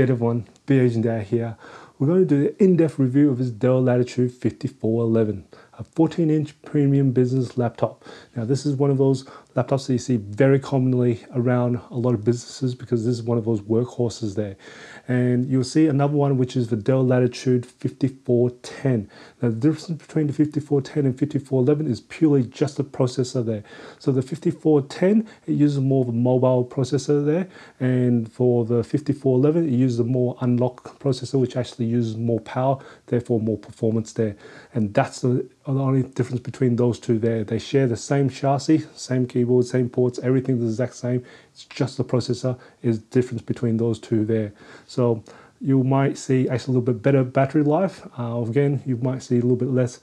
get everyone, BsianTech here. We're going to do the in-depth review of this Dell Latitude 5411, a 14-inch premium business laptop. Now this is one of those laptops that you see very commonly around a lot of businesses because this is one of those workhorses there. And you'll see another one which is the Dell Latitude 5410. Now the difference between the 5410 and 5411 is purely just the processor there. So the 5410, it uses more of a mobile processor there, and for the 5411, it uses a more unlocked processor which actually uses more power, therefore more performance there. And that's the only difference between those two there. They share the same chassis, same keyboard, same ports, everything's the exact same. It's just the processor is the difference between those two there. So you might see actually a little bit better battery life. Again, you might see a little bit less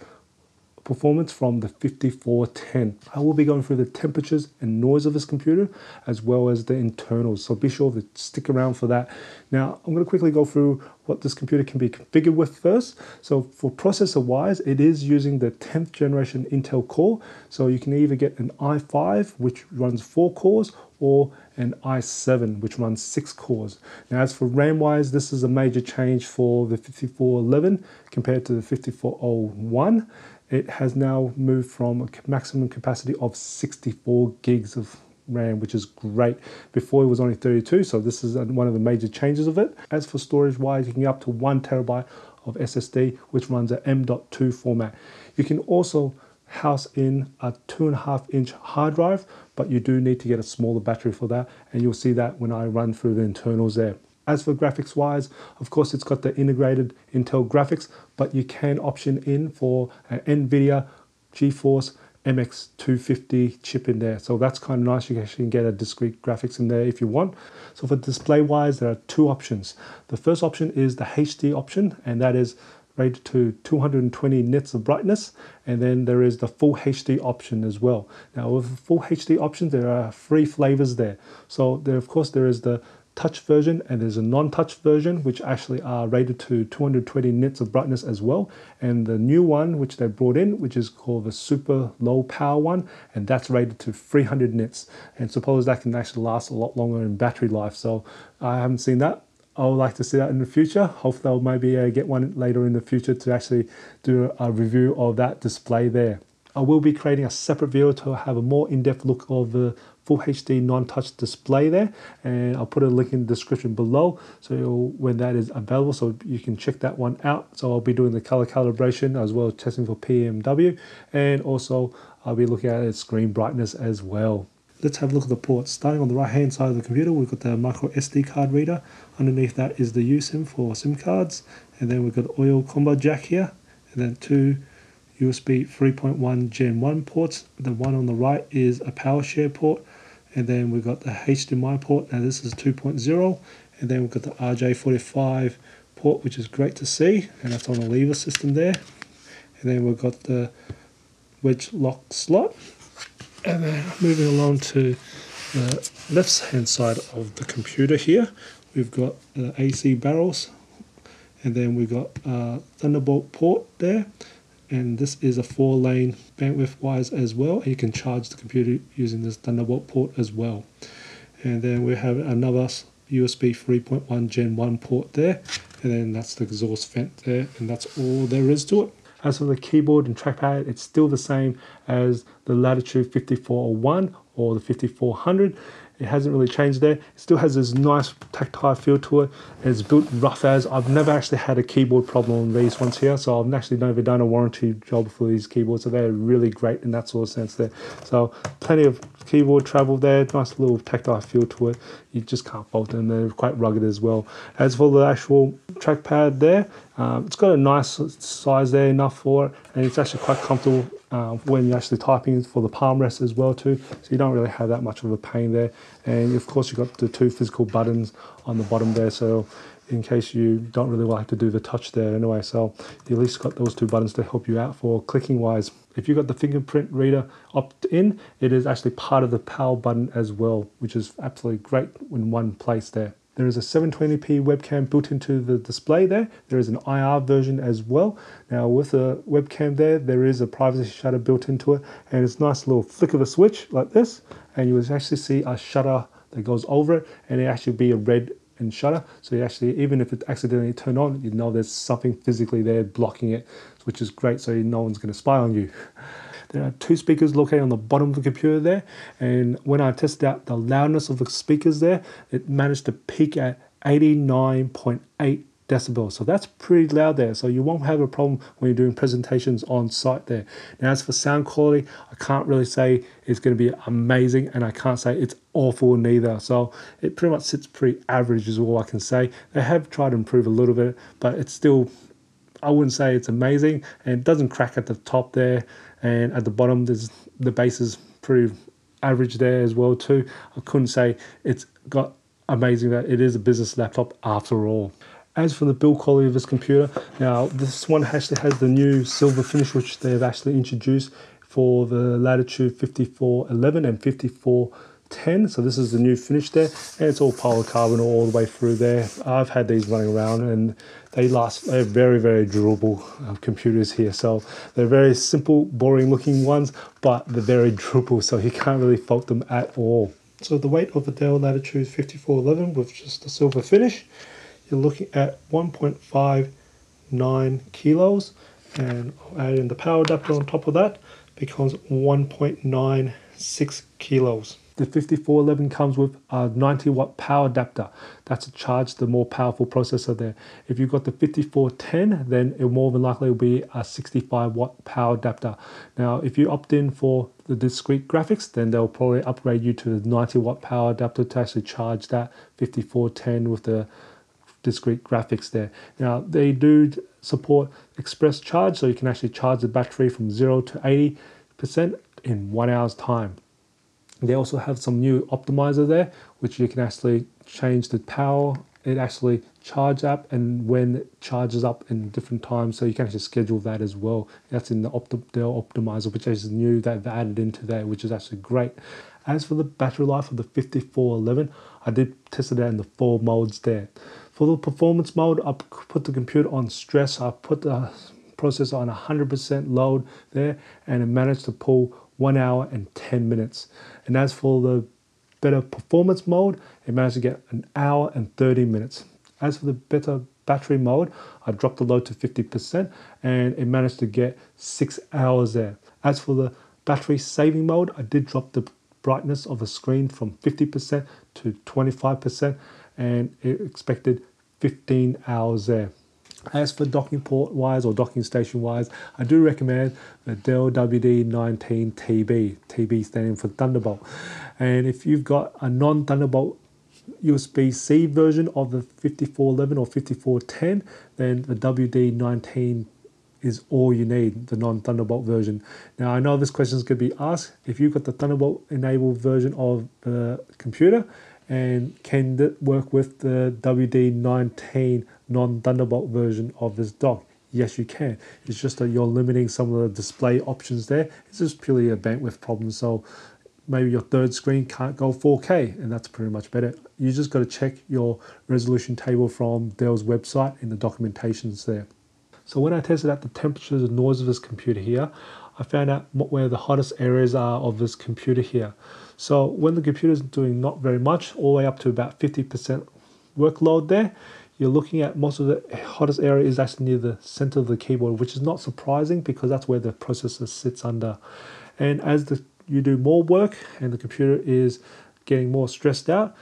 performance from the 5410. I will be going through the temperatures and noise of this computer as well as the internals, so be sure to stick around for that. Now I'm going to quickly go through what this computer can be configured with first. So for processor wise, it is using the 10th generation Intel Core, so you can either get an i5 which runs 4 cores or an i7 which runs 6 cores. Now as for RAM wise, this is a major change for the 5411 compared to the 5401. It has now moved from a maximum capacity of 64 gigs of RAM, which is great. Before it was only 32, so this is one of the major changes of it. As for storage wise, you can get up to 1 terabyte of SSD, which runs at M.2 format. You can also house in a 2.5-inch hard drive, but you do need to get a smaller battery for that, and you'll see that when I run through the internals there. As for graphics wise, of course it's got the integrated Intel graphics, but you can option in for an Nvidia GeForce MX250 chip in there. So that's kind of nice, you actually can get a discrete graphics in there if you want. So for display wise, there are two options. The first option is the HD option, and that is rated to 220 nits of brightness, and then there is the full HD option as well. Now with the full HD option, there are 3 flavors there. So there, of course, there is the touch version and there's a non-touch version which actually are rated to 220 nits of brightness as well, and the new one which they brought in, which is called the super low power one, and that's rated to 300 nits, and suppose that can actually last a lot longer in battery life. So I haven't seen that. I would like to see that in the future. Hopefully I'll maybe get one later in the future to actually do a review of that display there. I will be creating a separate video to have a more in-depth look of the full HD non-touch display there, and I'll put a link in the description below so when that is available, so you can check that one out. So I'll be doing the color calibration as well as testing for PMW, and also I'll be looking at its screen brightness as well. Let's have a look at the ports. Starting on the right hand side of the computer, we've got the micro SD card reader. Underneath that is the uSIM for SIM cards, and then we've got oil combo jack here, and then 2 USB 3.1 Gen 1 ports. The one on the right is a PowerShare port, and then we've got the HDMI port. Now this is 2.0, and then we've got the RJ45 port, which is great to see, and that's on a lever system there. And then we've got the wedge lock slot, and then moving along to the left hand side of the computer here, we've got the AC barrels, and then we've got a Thunderbolt port there, and this is a 4-lane bandwidth wise as well. You can charge the computer using this Thunderbolt port as well. And then we have another USB 3.1 Gen 1 port there, and then that's the exhaust vent there, and that's all there is to it. As for the keyboard and trackpad, it's still the same as the Latitude 5401 or the 5400. It hasn't really changed there. It still has this nice tactile feel to it. It's built rough as. I've never actually had a keyboard problem on these ones here, so I've actually never done a warranty job for these keyboards, so they're really great in that sort of sense there. So plenty of keyboard travel there, nice little tactile feel to it. You just can't fault them, they're quite rugged as well. As for the actual trackpad there, it's got a nice size there, enough for it, and it's actually quite comfortable when you're actually typing for the palm rest as well too, so you don't really have that much of a pain there. And of course you've got the 2 physical buttons on the bottom there, so in case you don't really like to do the touch there anyway, so you at least got those 2 buttons to help you out for clicking wise. If you've got the fingerprint reader opt-in, it is actually part of the power button as well, which is absolutely great in one place there. There is a 720p webcam built into the display there. There is an IR version as well. Now with the webcam there, there is a privacy shutter built into it, and it's a nice little flick of a switch like this, and you will actually see a shutter that goes over it, and it actually be a red and shutter, so you actually, even if it accidentally turned on, you know there's something physically there blocking it, which is great, so no one's going to spy on you. There are two speakers located on the bottom of the computer there, and when I tested out the loudness of the speakers there, it managed to peak at 89.8 decibels, so that's pretty loud there, so you won't have a problem when you're doing presentations on site there. Now as for sound quality, I can't really say it's going to be amazing, and I can't say it's awful neither, so it pretty much sits pretty average is all I can say. They have tried to improve a little bit, but it's still, I wouldn't say it's amazing, and it doesn't crack at the top there, and at the bottom there's the bass is pretty average there as well too. I couldn't say it's got amazing, that it is a business laptop after all. As for the build quality of this computer, now this one actually has the new silver finish which they have actually introduced for the Latitude 5411 and 5410. So this is the new finish there, and it's all polycarbonate all the way through there. I've had these running around and they last, they're very, very durable computers here. So they're very simple, boring looking ones, but they're very durable, so you can't really fault them at all. So the weight of the Dell Latitude 5411 with just the silver finish, you're looking at 1.59 kilos, and I'll add in the power adapter on top of that, becomes 1.96 kilos. The 5411 comes with a 90-watt power adapter. That's to charge the more powerful processor there. If you've got the 5410, then it more than likely will be a 65-watt power adapter. Now, if you opt in for the discrete graphics, then they'll probably upgrade you to the 90-watt power adapter to actually charge that 5410 with the discrete graphics there. Now they do support express charge, so you can actually charge the battery from 0 to 80% in 1 hour's time. They also have some new optimizer there, which you can actually change the power it actually charges up and when it charges up in different times, so you can actually schedule that as well. That's in the Dell optimizer, which is new that they added into there, which is actually great. As for the battery life of the 5411, I did test it out in the 4 modes there. For the performance mode, I put the computer on stress. I put the processor on 100% load there, and it managed to pull 1 hour and 10 minutes. And as for the better performance mode, it managed to get 1 hour and 30 minutes. As for the better battery mode, I dropped the load to 50%, and it managed to get 6 hours there. As for the battery saving mode, I did drop the brightness of the screen from 50% to 25%. And it expected 15 hours there. As for docking port wise or docking station wise, I do recommend the Dell WD19TB, TB standing for Thunderbolt. And if you've got a non-Thunderbolt USB-C version of the 5411 or 5410, then the WD19 is all you need, the non-Thunderbolt version. Now I know this question is going to be asked, if you've got the Thunderbolt enabled version of the computer, and can that work with the WD19 non-Thunderbolt version of this dock? Yes, you can. It's just that you're limiting some of the display options there. It's just purely a bandwidth problem. So maybe your third screen can't go 4K, and that's pretty much better. You just got to check your resolution table from Dell's website in the documentations there. So when I tested out the temperatures and noise of this computer here, I found out where the hottest areas are of this computer here. So when the computer is doing not very much, all the way up to about 50% workload there, you're looking at most of the hottest area is actually near the center of the keyboard, which is not surprising because that's where the processor sits under. And as you do more work and the computer is getting more stressed out,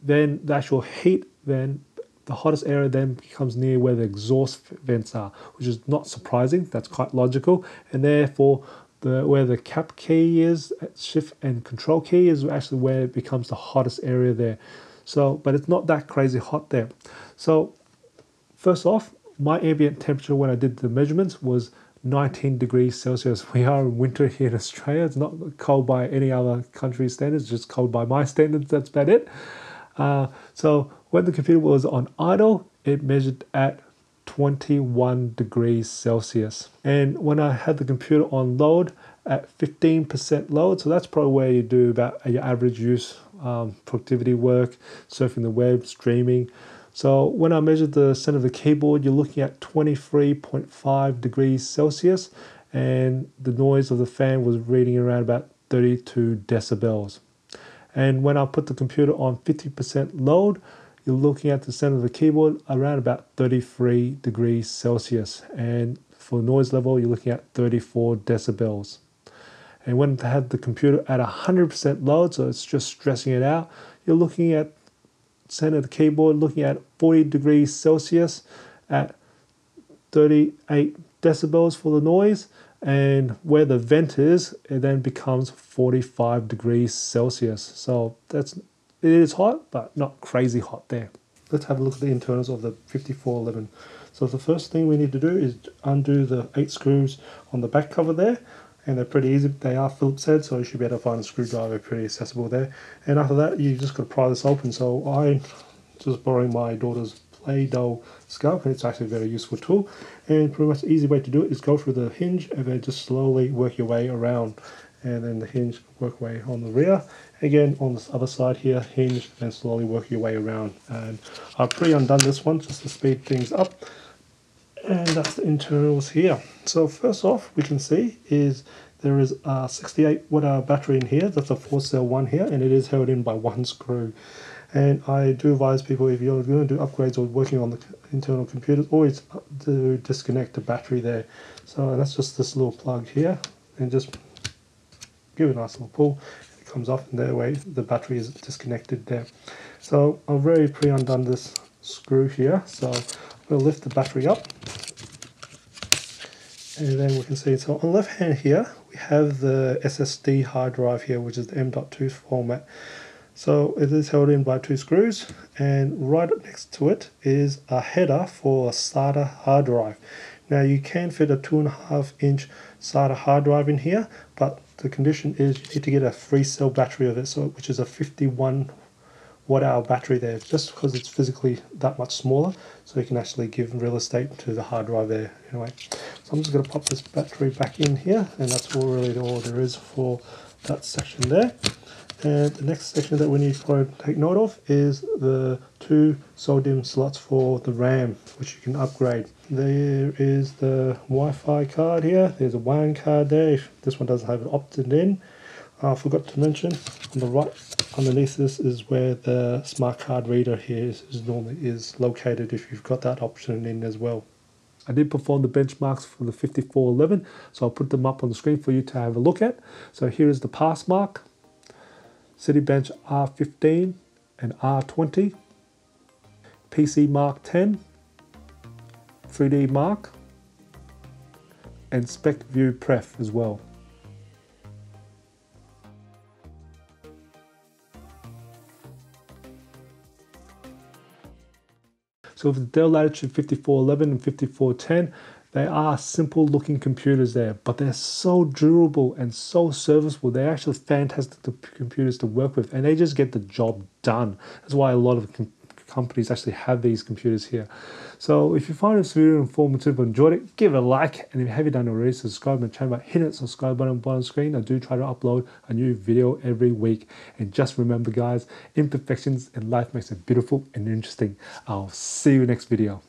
then the actual heat, then the hottest area then becomes near where the exhaust vents are, which is not surprising. That's quite logical, and therefore where the cap key is, shift and control key is actually where it becomes the hottest area there. So, but it's not that crazy hot there. So first off, my ambient temperature when I did the measurements was 19 degrees Celsius. We are in winter here in Australia. It's not cold by any other country's standards, just cold by my standards, that's about it. So when the computer was on idle, it measured at 21 degrees Celsius. And when I had the computer on load at 15% load, so that's probably where you do about your average use, productivity work, surfing the web, streaming. So when I measured the center of the keyboard, you're looking at 23.5 degrees Celsius, and the noise of the fan was reading around about 32 decibels. And when I put the computer on 50% load, you're looking at the center of the keyboard around about 33 degrees Celsius, and for noise level you're looking at 34 decibels. And when to have the computer at 100% load, so it's just stressing it out, you're looking at center of the keyboard looking at 40 degrees Celsius at 38 decibels for the noise, and where the vent is, it then becomes 45 degrees Celsius. So it is hot, but not crazy hot there. Let's have a look at the internals of the 5411. So the first thing we need to do is undo the 8 screws on the back cover there, and they're pretty easy. They are Phillips head, so you should be able to find a screwdriver pretty accessible there. And after that, you just got to pry this open. So I just borrowing my daughter's Play-Doh scarf, and it's actually a very useful tool. And pretty much the easy way to do it is go through the hinge and then just slowly work your way around, and then the hinge work way on the rear. Again, on this other side here, hinge and slowly work your way around. And I've pre-undone this one just to speed things up. And that's the internals here. So first off, we can see is there is a 68 watt-hour battery in here. That's a 4-cell one here, and it is held in by one screw. And I do advise people, if you're going to do upgrades or working on the internal computers, always do disconnect the battery there. So that's just this little plug here, and just give it a nice little pull. It comes off, and that way the battery is disconnected there. So I've already pre-undone this screw here. So I'm going to lift the battery up, and then we can see, so on the left hand here, we have the SSD hard drive here, which is the M.2 format. So it is held in by 2 screws, and right up next to it is a header for a SATA hard drive. Now you can fit a 2.5-inch SATA hard drive in here, but the condition is you need to get a 3-cell battery of it, so which is a 51 watt-hour battery there, just because it's physically that much smaller, so you can actually give real estate to the hard drive there anyway. So I'm just going to pop this battery back in here, and that's all really all there is for that section there. And the next section that we need to take note of is the 2 SODIMM slots for the RAM, which you can upgrade. There is the Wi-Fi card here, there's a WAN card there, this one doesn't have it opted in. I forgot to mention, on the right underneath this is where the smart card reader here is normally located, if you've got that option in as well. I did perform the benchmarks for the 5411, so I'll put them up on the screen for you to have a look at. So here is the pass mark, Cinebench R15 and R20, PCMark 10, 3D Mark, and SpecView Pref as well. So with the Dell Latitude 5411 and 5410, they are simple looking computers there, but they're so durable and so serviceable. They're actually fantastic computers to work with, and they just get the job done. That's why a lot of companies actually have these computers here. So if you find this video informative and enjoyed it, give it a like, and if you haven't done already, subscribe to my channel. Hit that subscribe button on the bottom screen. I do try to upload a new video every week. And just remember guys, imperfections in life makes it beautiful and interesting. I'll see you next video.